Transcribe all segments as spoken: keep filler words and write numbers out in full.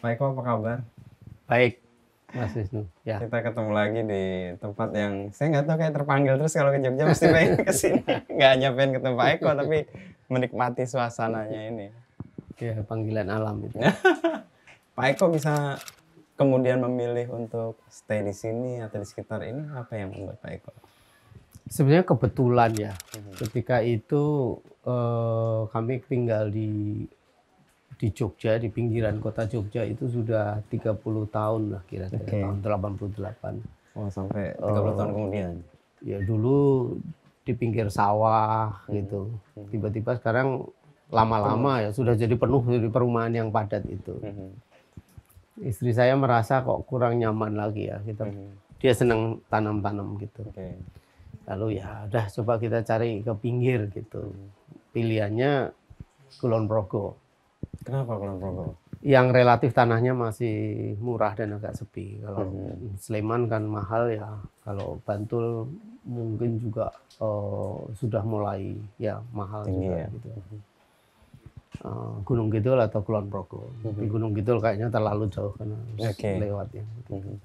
Pak Eko, apa kabar? Baik, Mas Wisnu. Ya. Kita ketemu lagi di tempat yang saya nggak tahu, kayak terpanggil terus kalau ke Jogja mesti pengen kesini. Nggak hanya pengen ketemu Pak Eko, tapi menikmati suasananya ini. Ya, panggilan alam itu. Pak Eko bisa kemudian memilih untuk stay di sini atau di sekitar ini, apa yang membuat Pak Eko? Sebenarnya kebetulan ya. Hmm. Ketika itu eh, kami tinggal di di Jogja, di pinggiran kota Jogja itu sudah tiga puluh tahun lah kira-kira, okay. Tahun delapan puluh delapan. Oh, sampai tiga puluh tahun kemudian. Ya, dulu di pinggir sawah hmm. gitu. Tiba-tiba sekarang lama-lama ya sudah jadi penuh di perumahan yang padat itu. Hmm. Istri saya merasa kok kurang nyaman lagi ya gitu. Hmm. Dia senang tanam-tanam gitu. Okay. Lalu ya udah, coba kita cari ke pinggir gitu. Pilihannya Kulon Progo. Kenapa Kulon Progo? Yang relatif tanahnya masih murah dan agak sepi. Kalau hmm. Sleman kan mahal ya. Kalau Bantul mungkin juga uh, sudah mulai ya mahal tinggi juga. Ya. Gitu. Uh, Gunung Kidul atau Kulon Progo. Hmm. Di Gunung Kidul kayaknya terlalu jauh karena okay. lewatnya. Gitu. Hmm.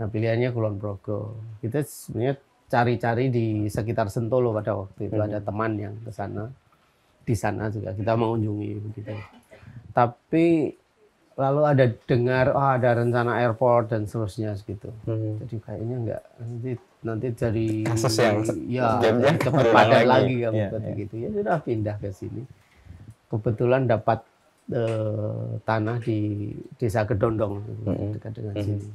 Nah, pilihannya Kulon Progo. Kita sebenarnya cari-cari di sekitar Sentolo pada waktu itu. Hmm. Ada teman yang ke sana. Di sana juga kita mengunjungi begitu. Tapi lalu ada dengar, oh ada rencana airport dan seterusnya gitu. Hmm. Jadi kayaknya enggak, nanti nanti jadi kasus yang ya cepat padat lagi ya, ya, ya. Gitu. Ya sudah pindah ke sini. Kebetulan dapat eh, tanah di desa Gedondong hmm. dekat dengan hmm. sini.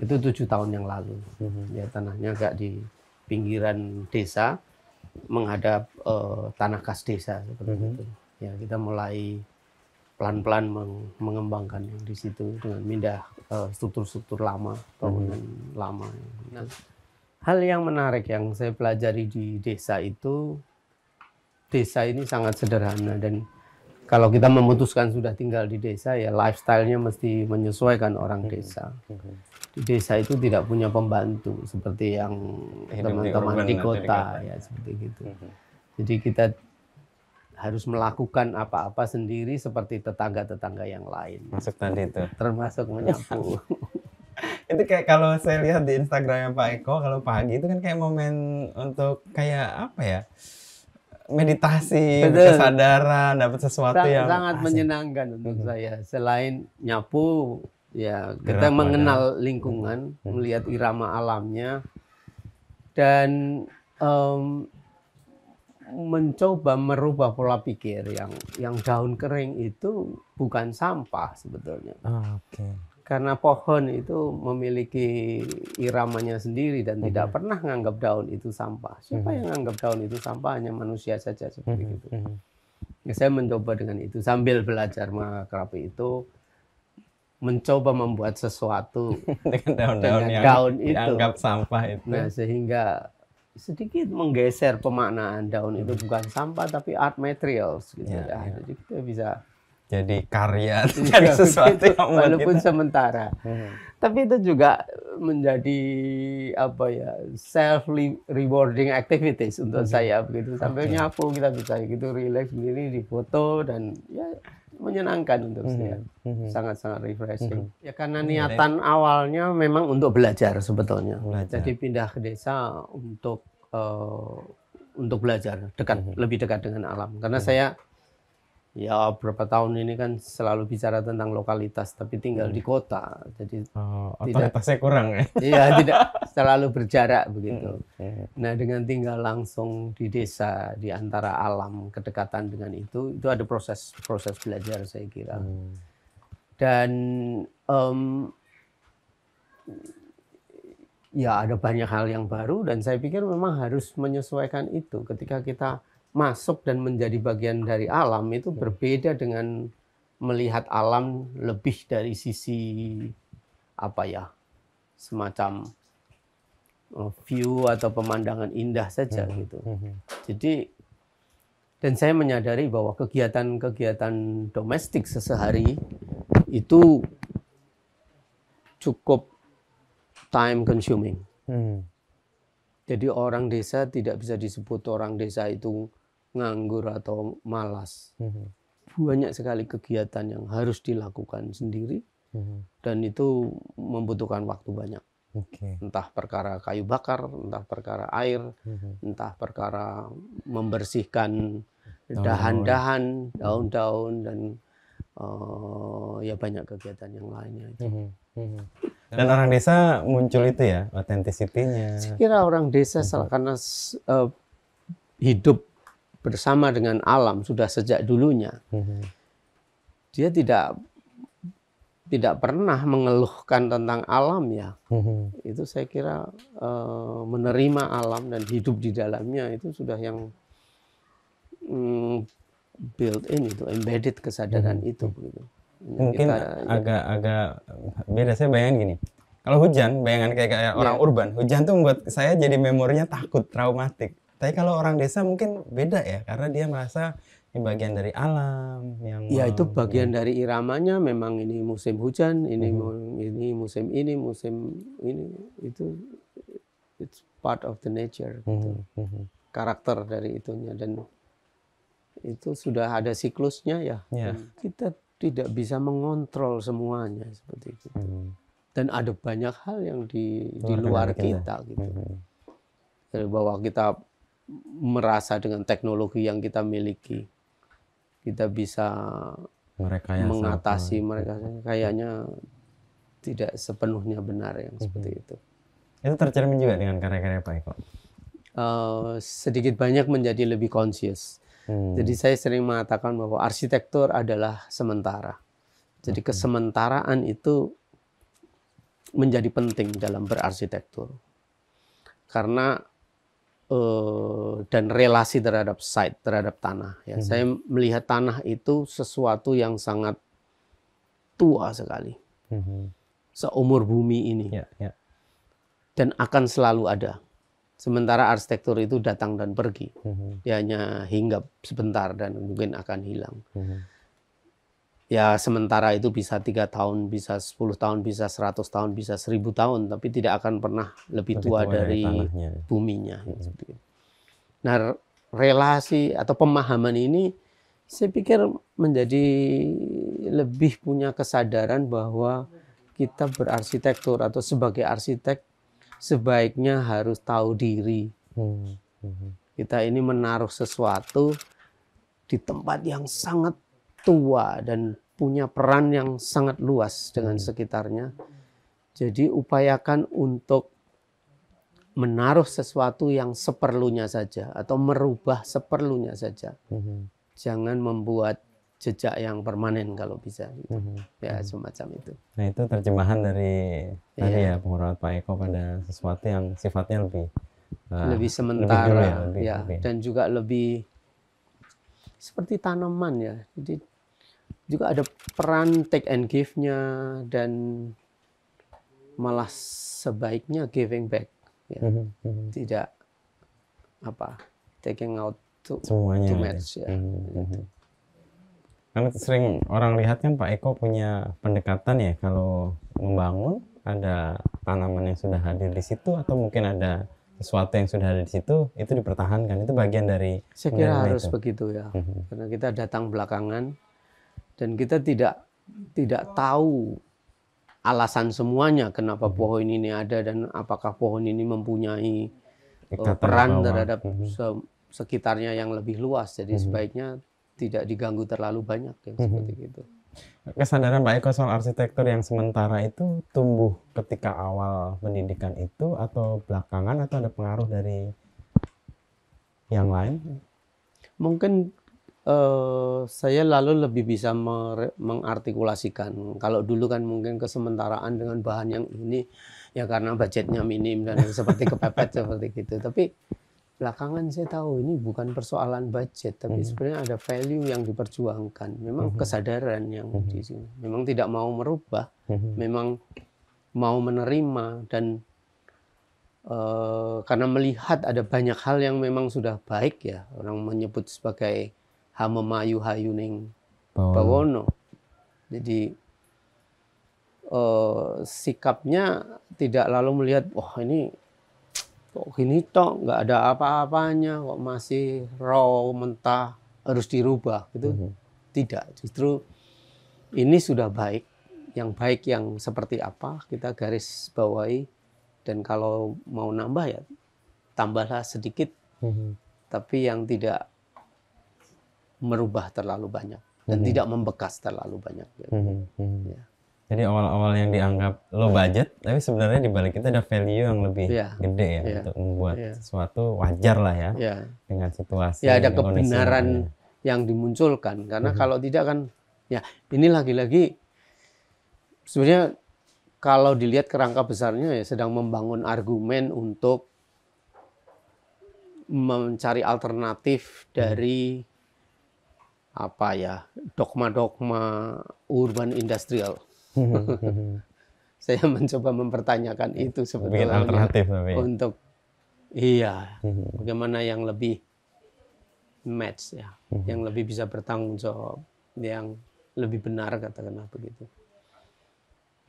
Itu tujuh tahun yang lalu. Hmm. Ya, tanahnya agak di pinggiran desa, menghadap eh, tanah khas desa seperti hmm. itu. Ya, kita mulai pelan-pelan mengembangkan yang di situ dengan pindah struktur-struktur uh, lama, bangunan hmm. lama. Nah, hal yang menarik yang saya pelajari di desa itu, desa ini sangat sederhana, dan kalau kita memutuskan sudah tinggal di desa ya lifestyle-nya mesti menyesuaikan orang hmm. desa. Hmm. Di desa itu tidak punya pembantu seperti yang teman-teman di, di kota ya, seperti gitu. Hmm. Jadi kita harus melakukan apa-apa sendiri seperti tetangga-tetangga yang lain. Masuk tadi itu. Termasuk menyapu. Itu kayak kalau saya lihat di Instagramnya Pak Eko, kalau pagi itu kan kayak momen untuk kayak apa ya, meditasi, kesadaran, dapat sesuatu Sang, yang sangat asik. Menyenangkan untuk hmm. saya. Selain nyapu, ya kita Gerak mengenal banyak. lingkungan, hmm. melihat irama alamnya, dan um, mencoba merubah pola pikir yang yang daun kering itu bukan sampah sebetulnya. Oh, okay. Karena pohon itu memiliki iramanya sendiri dan mm-hmm. tidak pernah menganggap daun itu sampah. Siapa mm-hmm. yang menganggap daun itu sampah? Hanya manusia saja seperti mm-hmm. itu. Ya, saya mencoba dengan itu sambil belajar mengakrapi itu, mencoba membuat sesuatu dengan daun-daun dengan daun yang itu dianggap sampah itu. Nah, sehingga sedikit menggeser pemaknaan daun itu bukan sampah tapi art materials gitu ya, ya. Jadi kita bisa jadi karya, jadi sesuatu itu, yang walaupun kita. sementara hmm. tapi itu juga menjadi apa ya, self rewarding activities untuk hmm. saya begitu. Sambil okay. nyapu kita bisa gitu relax sendiri di foto, dan ya menyenangkan untuk saya, sangat-sangat mm -hmm. refreshing. Mm -hmm. Ya karena niatan awalnya memang untuk belajar sebetulnya. Belajar. Jadi pindah ke desa untuk uh, untuk belajar dekat, mm -hmm. lebih dekat dengan alam. Karena mm -hmm. saya ya beberapa tahun ini kan selalu bicara tentang lokalitas, tapi tinggal mm -hmm. di kota, jadi oh, tidak otoritasnya kurang ya. Iya, tidak selalu berjarak begitu. Mm -hmm. Nah, dengan tinggal langsung di desa, di antara alam, kedekatan dengan itu, itu ada proses-proses belajar saya kira. Mm. Dan um, ya ada banyak hal yang baru, dan saya pikir memang harus menyesuaikan itu ketika kita masuk dan menjadi bagian dari alam. Itu berbeda dengan melihat alam lebih dari sisi apa ya, semacam view atau pemandangan indah saja gitu. Jadi, dan saya menyadari bahwa kegiatan-kegiatan domestik sesehari itu cukup time consuming. Jadi orang desa tidak bisa disebut orang desa itu nganggur atau malas. Mm-hmm. Banyak sekali kegiatan yang harus dilakukan sendiri, Hmm. Dan itu membutuhkan waktu banyak. Okay. Entah perkara kayu bakar, entah perkara air, hmm. entah perkara membersihkan dahan-dahan, daun-daun, dan uh, ya banyak kegiatan yang lainnya. Itu. Hmm. Hmm. Dan orang desa muncul itu ya, authenticity-nya. Saya kira orang desa hmm. karena uh, hidup bersama dengan alam sudah sejak dulunya, hmm. dia tidak tidak pernah mengeluhkan tentang alam ya. Mm-hmm. Itu saya kira e, menerima alam dan hidup di dalamnya itu sudah yang mm, built in, itu embedded kesadaran mm-hmm. itu. Gitu. Mungkin agak-agak ya. Beda, saya bayangin gini. Kalau hujan, bayangan kayak, kayak orang ya. Urban, hujan tuh membuat saya jadi memorinya takut, traumatik. Tapi kalau orang desa mungkin beda ya, karena dia merasa ini bagian dari alam yang ya itu bagian ya. Dari iramanya memang ini musim hujan, ini hmm. ini musim ini musim ini itu it's part of the nature gitu. Hmm. Karakter dari itunya dan itu sudah ada siklusnya ya. Yeah. Kita tidak bisa mengontrol semuanya seperti itu. Hmm. Dan ada banyak hal yang di luar di luar kita, kita gitu. Hmm. Dari bahwa kita merasa dengan teknologi yang kita miliki kita bisa merekayasa mengatasi mereka kayaknya tidak sepenuhnya benar yang mm-hmm. seperti itu. Itu tercermin juga dengan karya-karya Pak Eko? Uh, sedikit banyak menjadi lebih conscious. Hmm. Jadi saya sering mengatakan bahwa arsitektur adalah sementara. Jadi okay. kesementaraan itu menjadi penting dalam berarsitektur. Karena Uh, dan relasi terhadap site, terhadap tanah. Ya. Hmm. Saya melihat tanah itu sesuatu yang sangat tua sekali, hmm. seumur bumi ini, ya, ya. Dan akan selalu ada. Sementara arsitektur itu datang dan pergi, hmm. dia hanya hinggap sebentar dan mungkin akan hilang. Hmm. Ya sementara itu bisa tiga tahun, bisa sepuluh tahun, bisa seratus tahun, bisa seribu tahun, tapi tidak akan pernah lebih, lebih tua, tua dari tanahnya. Buminya. Hmm. Nah relasi atau pemahaman ini saya pikir menjadi lebih punya kesadaran bahwa kita berarsitektur atau sebagai arsitek sebaiknya harus tahu diri. Hmm. Hmm. Kita ini menaruh sesuatu di tempat yang sangat tua dan punya peran yang sangat luas dengan sekitarnya. Jadi upayakan untuk menaruh sesuatu yang seperlunya saja atau merubah seperlunya saja. Mm-hmm. Jangan membuat jejak yang permanen kalau bisa. Gitu. Mm-hmm. Ya semacam itu. Nah itu terjemahan dari yeah. tadi ya penguraian Pak Eko pada sesuatu yang sifatnya lebih uh, lebih sementara lebih dulu ya, lebih, ya lebih. Dan juga lebih seperti tanaman ya. Jadi juga ada peran take and give-nya dan malah sebaiknya giving back ya. Mm-hmm. Tidak apa taking out too, too much ya. Mm-hmm. Karena sering orang lihat kan Pak Eko punya pendekatan ya kalau membangun ada tanaman yang sudah hadir di situ atau mungkin ada sesuatu yang sudah ada di situ itu dipertahankan, itu bagian dari saya kira harus itu. Begitu ya. Mm-hmm. Karena kita datang belakangan dan kita tidak tidak tahu alasan semuanya kenapa hmm. pohon ini ada dan apakah pohon ini mempunyai uh, peran bawah. Terhadap hmm. se sekitarnya yang lebih luas. Jadi hmm. sebaiknya tidak diganggu terlalu banyak ya, hmm. seperti itu. Kesadaran Pak Eko soal arsitektur yang sementara itu tumbuh ketika awal pendidikan itu atau belakangan atau ada pengaruh dari yang lain? Mungkin Uh, saya lalu lebih bisa mengartikulasikan. Kalau dulu kan mungkin kesementaraan dengan bahan yang ini ya karena budgetnya minim dan seperti kepepet seperti gitu. Tapi belakangan saya tahu ini bukan persoalan budget, tapi mm-hmm. sebenarnya ada value yang diperjuangkan. Memang mm-hmm. kesadaran yang mm-hmm. di sini. Memang tidak mau merubah, mm-hmm. memang mau menerima dan uh, karena melihat ada banyak hal yang memang sudah baik ya. Orang menyebut sebagai memayu Hayuning Bawono. Jadi uh, sikapnya tidak lalu melihat wah oh, ini kok gini toh nggak ada apa-apanya kok masih raw mentah harus dirubah gitu. Mm-hmm. Tidak, justru ini sudah baik yang baik yang seperti apa kita garis bawahi, dan kalau mau nambah ya tambahlah sedikit, mm-hmm. tapi yang tidak merubah terlalu banyak dan mm-hmm. tidak membekas terlalu banyak. Mm-hmm. Ya. Jadi awal-awal yang dianggap low budget, tapi sebenarnya di balik kita ada value yang lebih yeah. gede ya yeah. untuk membuat yeah. sesuatu wajar lah ya yeah. dengan situasi. Ya ada kebenaran yang dimunculkan, karena mm-hmm. kalau tidak kan ya ini lagi-lagi. Sebenarnya kalau dilihat kerangka besarnya ya sedang membangun argumen untuk mencari alternatif dari hmm. apa ya dogma-dogma urban industrial. Saya mencoba mempertanyakan itu sebetulnya alternatif, tapi. Untuk iya hmm. bagaimana yang lebih match ya, hmm. yang lebih bisa bertanggung jawab, yang lebih benar katakanlah begitu.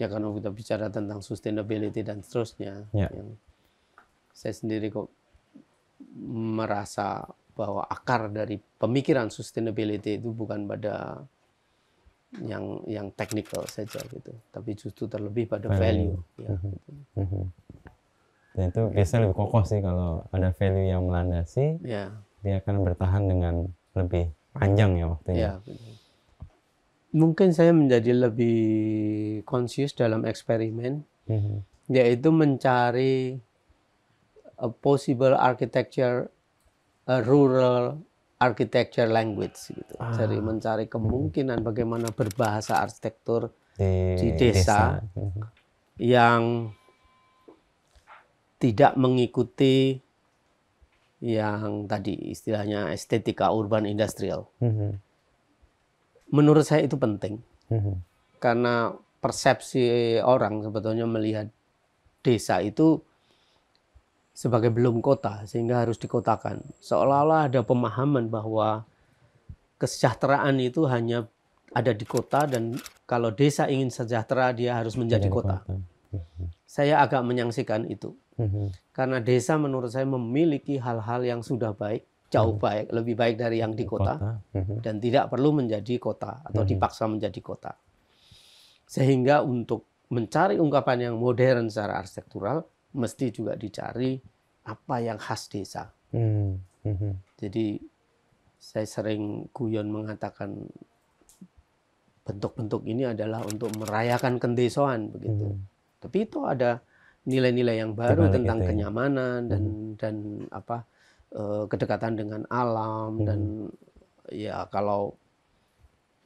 Ya karena kita bicara tentang sustainability dan seterusnya, ya. Yang saya sendiri kok merasa bahwa akar dari pemikiran sustainability itu bukan pada yang yang technical saja gitu, tapi justru terlebih pada value. value. Ya, gitu. Dan itu biasanya lebih kokoh sih kalau ada value yang melandasi, ya. Dia akan bertahan dengan lebih panjang ya waktunya. Ya, mungkin saya menjadi lebih conscious dalam eksperimen, mm-hmm. yaitu mencari a possible architecture, a rural architecture language gitu. Ah. Jadi mencari kemungkinan bagaimana berbahasa arsitektur di, di desa, desa. Mm-hmm. yang tidak mengikuti yang tadi istilahnya estetika urban industrial. Mm-hmm. Menurut saya itu penting, mm-hmm. karena persepsi orang sebetulnya melihat desa itu sebagai belum kota, sehingga harus dikotakan. Seolah-olah ada pemahaman bahwa kesejahteraan itu hanya ada di kota, dan kalau desa ingin sejahtera dia harus menjadi kota. Mm-hmm. Saya agak menyangsikan itu, mm-hmm. karena desa menurut saya memiliki hal-hal yang sudah baik, jauh baik, lebih baik dari yang di kota, kota. Uh-huh. dan tidak perlu menjadi kota atau uh-huh. dipaksa menjadi kota. Sehingga untuk mencari ungkapan yang modern secara arsitektural, mesti juga dicari apa yang khas desa. Uh-huh. Jadi saya sering guyon mengatakan bentuk-bentuk ini adalah untuk merayakan kendesoan begitu. Uh-huh. Tapi itu ada nilai-nilai yang baru Tentang, tentang gitu, kenyamanan ya. dan uh-huh. dan apa? kedekatan dengan alam, hmm. dan ya kalau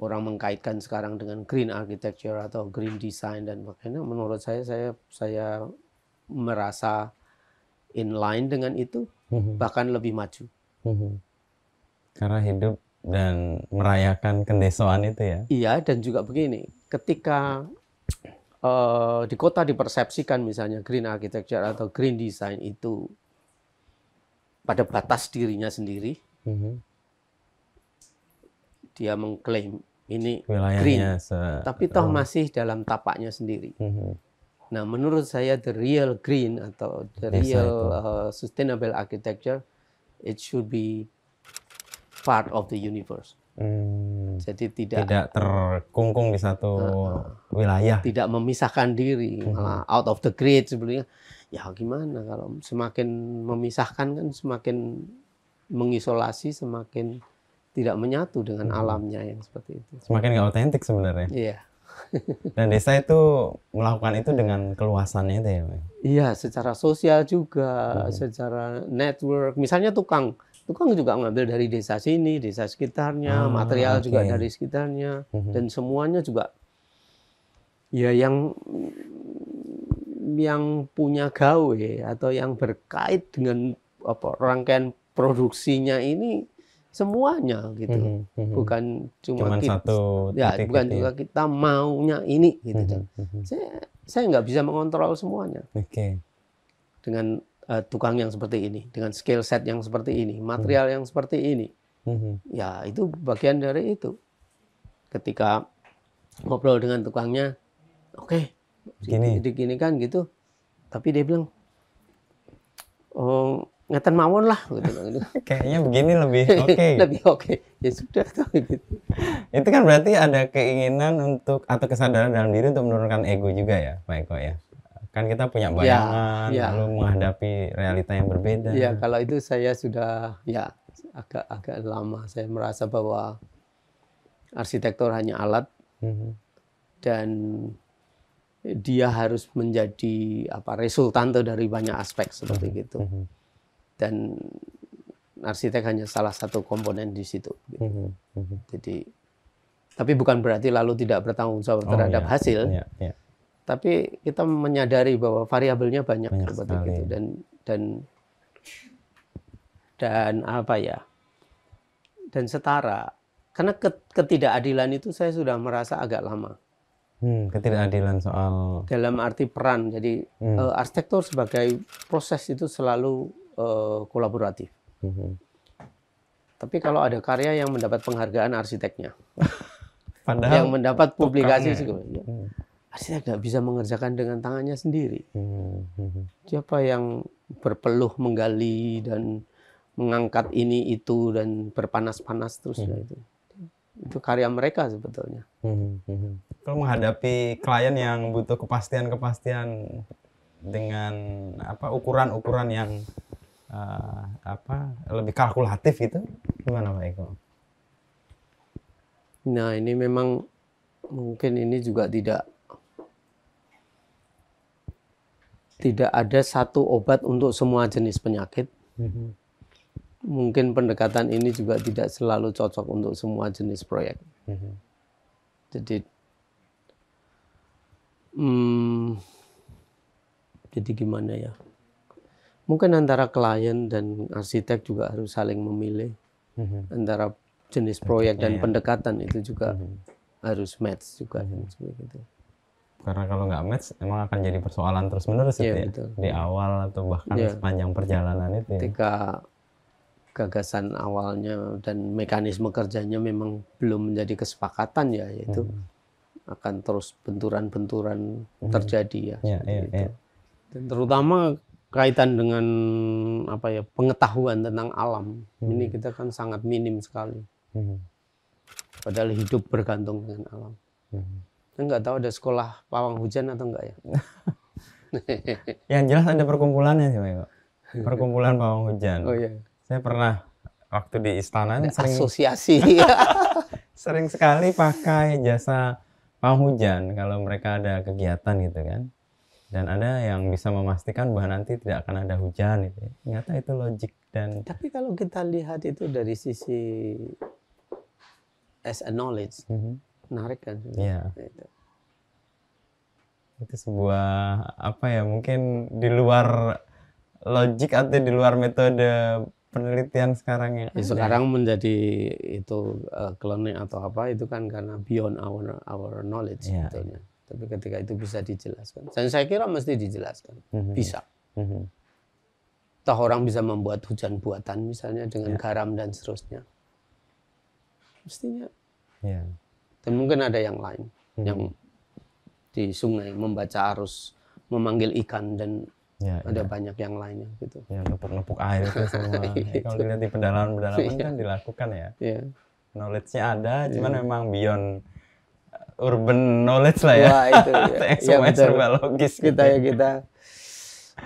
orang mengkaitkan sekarang dengan green architecture atau green design dan sebagainya, menurut saya saya saya merasa inline dengan itu, hmm. bahkan lebih maju. Hmm. Karena hidup dan merayakan kendesoan itu ya. Iya, dan juga begini, ketika uh, di kota dipersepsikan misalnya green architecture atau green design itu pada batas dirinya sendiri, mm-hmm. dia mengklaim ini wilayahnya green, se- tapi toh oh. masih dalam tapaknya sendiri. Mm-hmm. Nah, menurut saya the real green atau the desa real uh, sustainable architecture, it should be part of the universe. Mm. Jadi tidak tidak terkungkung di satu uh, wilayah, tidak memisahkan diri, mm-hmm. malah out of the grid sebelumnya. Ya gimana kalau semakin memisahkan kan semakin mengisolasi, semakin tidak menyatu dengan hmm. alamnya yang seperti itu. Semakin nggak otentik sebenarnya. Iya. Dan desa itu melakukan itu dengan keluasannya itu ya? Iya, secara sosial juga, hmm. secara network. Misalnya tukang. Tukang juga ngambil dari desa sini, desa sekitarnya, ah, material okay. juga dari sekitarnya. Hmm. Dan semuanya juga ya yang... yang punya gawe atau yang berkait dengan apa rangkaian produksinya ini semuanya gitu, mm-hmm. bukan cuma Cuman kita satu ya bukan gitu juga ya. Kita maunya ini gitu, mm-hmm. saya saya nggak bisa mengontrol semuanya, okay. dengan uh, tukang yang seperti ini, dengan skill set yang seperti ini, material mm-hmm. yang seperti ini, mm-hmm. ya itu bagian dari itu. Ketika ngobrol dengan tukangnya, oke okay, begini kan gitu, tapi dia bilang, oh, ngeten mawon lah gitu. Kayaknya begini lebih oke. Okay. Lebih oke. Okay. Ya sudah tuh gitu. Itu kan berarti ada keinginan untuk atau kesadaran dalam diri untuk menurunkan ego juga ya, Pak Eko ya. Kan kita punya bayangan ya, ya. Lalu menghadapi realita yang berbeda. Ya, kalau itu saya sudah ya agak agak lama saya merasa bahwa arsitektur hanya alat. Mm-hmm. Dan dia harus menjadi apa resultante dari banyak aspek seperti mm-hmm. gitu, dan arsitek hanya salah satu komponen di situ gitu. Mm-hmm. Jadi tapi bukan berarti lalu tidak bertanggung jawab oh, terhadap yeah. hasil yeah, yeah. tapi kita menyadari bahwa variabelnya banyak, banyak seperti sekali. Itu dan dan dan apa ya dan setara karena ketidakadilan itu saya sudah merasa agak lama. Hmm, ketidakadilan soal dalam arti peran. Jadi hmm. uh, arsitektur sebagai proses itu selalu uh, kolaboratif. Hmm. Tapi kalau ada karya yang mendapat penghargaan arsiteknya, padahal yang mendapat publikasi ya. Hmm. Arsitek nggak bisa mengerjakan dengan tangannya sendiri. Hmm. Hmm. Siapa yang berpeluh menggali dan mengangkat ini itu dan berpanas-panas terus hmm. ya itu. Itu karya mereka sebetulnya. Hmm, hmm. Kalau menghadapi klien yang butuh kepastian-kepastian dengan apa ukuran-ukuran yang uh, apa lebih kalkulatif gitu, gimana Pak Eko? Nah ini memang mungkin ini juga tidak tidak ada satu obat untuk semua jenis penyakit. Hmm. Mungkin pendekatan ini juga tidak selalu cocok untuk semua jenis proyek. Mm-hmm. Jadi, hmm, jadi gimana ya? Mungkin antara klien dan arsitek juga harus saling memilih mm-hmm. antara jenis proyek mm-hmm. dan yeah. pendekatan itu juga mm-hmm. harus match juga mm-hmm. seperti itu. Karena kalau nggak match, emang akan jadi persoalan terus-menerus yeah, itu ya? Di awal atau bahkan yeah. sepanjang perjalanan itu. Ketika ya? Gagasan awalnya dan mekanisme kerjanya memang belum menjadi kesepakatan ya, yaitu hmm. akan terus benturan-benturan hmm. terjadi ya, ya, ya, itu. Ya. Dan terutama kaitan dengan apa ya pengetahuan tentang alam hmm. ini kita kan sangat minim sekali, hmm. padahal hidup bergantung dengan alam. Hmm. Saya nggak tahu ada sekolah pawang hujan atau enggak ya. Yang jelas ada perkumpulannya sih, Pak. Perkumpulan pawang hujan. Oh, iya. Saya pernah waktu di istana sering asosiasi. Sering sekali pakai jasa pawang hujan kalau mereka ada kegiatan gitu kan. Dan ada yang bisa memastikan bahwa nanti tidak akan ada hujan gitu. Ternyata itu logik dan tapi kalau kita lihat itu dari sisi as a knowledge. Mm-hmm. Menarik kan? Iya. Yeah. Itu. Itu sebuah apa ya mungkin di luar logik atau di luar metode penelitian sekarang ya. Sekarang menjadi itu uh, cloning atau apa itu kan karena beyond our our knowledge yeah. sebetulnya. Tapi ketika itu bisa dijelaskan, dan saya kira mesti dijelaskan, mm-hmm. bisa. Mm-hmm. Toh orang bisa membuat hujan buatan misalnya dengan yeah. garam dan seterusnya, mestinya. Yeah. Dan mungkin ada yang lain, mm-hmm. yang di sungai membaca arus, memanggil ikan dan ya, ada ya. Banyak yang lainnya gitu. Ya, nepuk-nepuk air itu semua. Ya, kalau dilihat di pedalaman-pedalaman ya. Kan dilakukan ya. Ya. Knowledge-nya ada, ya. Cuman memang beyond urban knowledge lah ya. Wah, itu ya. Ya, serba logis kita gitu. Ya kita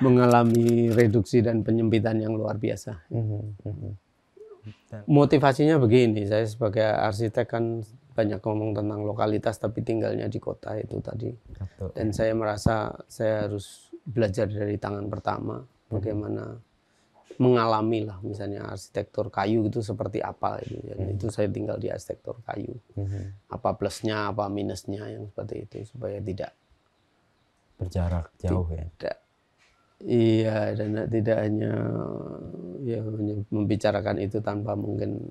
mengalami reduksi dan penyempitan yang luar biasa. Mm-hmm. Motivasinya begini, saya sebagai arsitek kan banyak ngomong tentang lokalitas tapi tinggalnya di kota itu tadi. Betul. Dan saya merasa saya harus belajar dari tangan pertama bagaimana hmm. mengalami lah misalnya arsitektur kayu itu seperti apa itu jadi hmm. itu saya tinggal di arsitektur kayu hmm. apa plusnya apa minusnya yang seperti itu supaya tidak berjarak jauh tidak, ya iya dan tidak hanya ya membicarakan itu tanpa mungkin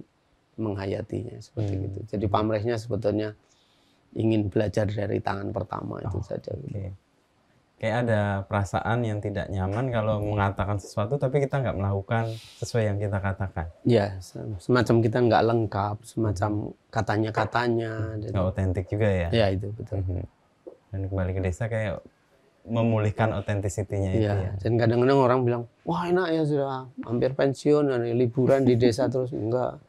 menghayatinya seperti hmm. itu jadi pamrihnya sebetulnya ingin belajar dari tangan pertama oh, itu saja gitu. Okay. Kayak ada perasaan yang tidak nyaman kalau mengatakan sesuatu tapi kita nggak melakukan sesuai yang kita katakan. Ya, semacam kita nggak lengkap, semacam katanya-katanya. Nggak otentik juga ya? Ya itu betul. Dan kembali ke desa kayak memulihkan otentisitinya itu. Iya. Ya. Dan kadang-kadang orang bilang, wah enak ya sudah hampir pensiun, liburan di desa terus. Enggak,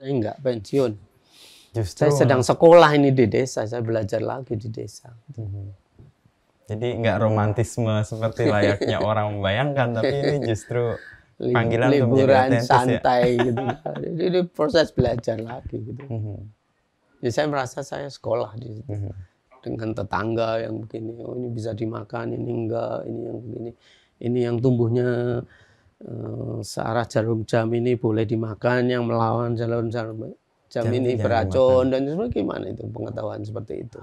saya enggak pensiun. Justru, saya sedang sekolah ini di desa, saya belajar lagi di desa. Jadi enggak romantisme seperti layaknya orang membayangkan, tapi ini justru panggilan liburan santai ya? Gitu. Jadi ini proses belajar lagi gitu. Mm-hmm. Jadi saya merasa saya sekolah di situ. Mm-hmm. Dengan tetangga yang begini, oh ini bisa dimakan, ini enggak, ini yang begini, ini yang tumbuhnya uh, searah jarum jam ini boleh dimakan, yang melawan jarum jarum jam, jam ini jam beracun dimakan. Dan sebagainya. Gimana itu pengetahuan seperti itu?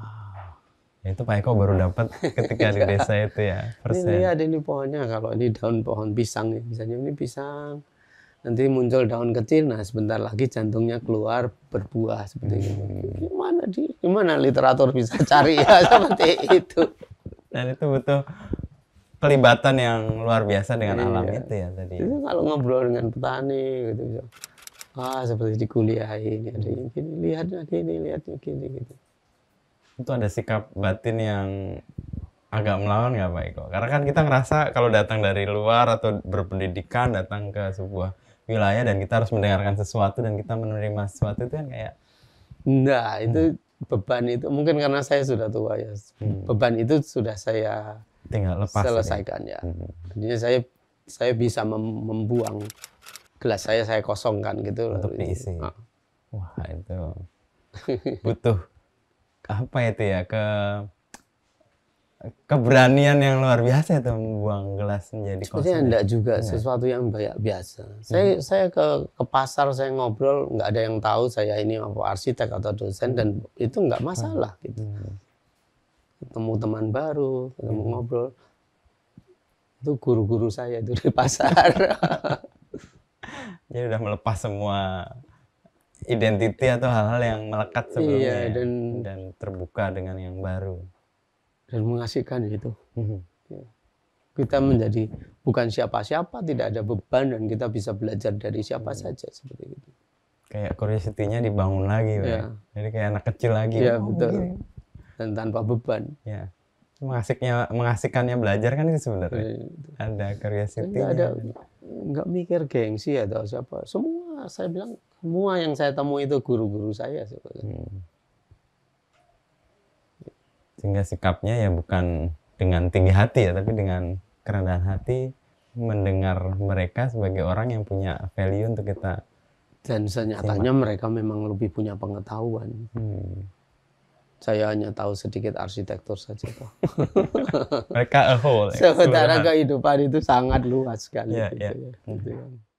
Itu Pak Eko baru dapat ketika di desa itu ya. Ini ada ini pohonnya, kalau ini daun pohon pisang ya, misalnya ini pisang, nanti muncul daun kecil, nah sebentar lagi jantungnya keluar berbuah seperti hmm. itu. Gimana di, gimana literatur bisa cari ya seperti itu. Dan itu butuh pelibatan yang luar biasa dengan iya. alam itu ya tadi. Itu kalau ngobrol dengan petani gitu, ah seperti di kuliah ini ada yang gini, lihatnya gini, lihatnya gini gitu. Itu ada sikap batin yang agak melawan nggak Pak Eko? Karena kan kita ngerasa kalau datang dari luar atau berpendidikan datang ke sebuah wilayah dan kita harus mendengarkan sesuatu dan kita menerima sesuatu itu kan kayak nah itu hmm. beban itu mungkin karena saya sudah tua ya hmm. beban itu sudah saya tinggal lepas selesaikan ya, ya. Hmm. Jadi saya saya bisa mem membuang gelas saya saya kosongkan gitu untuk diisi. Nah. Wah itu butuh apa itu ya ke keberanian yang luar biasa itu membuang gelas menjadi kosong. Sebenarnya enggak juga enggak. Sesuatu yang banyak biasa. Hmm. Saya saya ke ke pasar saya ngobrol nggak ada yang tahu saya ini apa arsitek atau dosen dan itu nggak masalah hmm. gitu. Ketemu teman baru, ketemu hmm. ngobrol itu guru-guru saya itu di pasar. Jadi udah melepas semua identiti atau hal-hal yang melekat sebelumnya iya, dan, dan terbuka dengan yang baru dan mengasihkan itu mm-hmm. kita menjadi bukan siapa-siapa, tidak ada beban dan kita bisa belajar dari siapa mm-hmm. saja seperti itu. Kayak curiosity-nya dibangun lagi ya. Jadi kayak anak kecil lagi ya, oh, betul. Begini. Dan tanpa beban ya. Mengasiknya, mengasihkannya belajar kan itu sebenarnya ya, ada curiosity ada, nggak mikir gengsi atau siapa semua saya bilang semua yang saya temui itu guru-guru saya sebenarnya. Hmm. Sehingga sikapnya ya bukan dengan tinggi hati ya, tapi dengan kerendahan hati mendengar mereka sebagai orang yang punya value untuk kita. Dan senyatanya simak. Mereka memang lebih punya pengetahuan. Hmm. Saya hanya tahu sedikit arsitektur saja kok. Mereka a whole. Sementara kehidupan itu sangat luas sekali. Yeah, gitu, yeah. Ya. Gitu.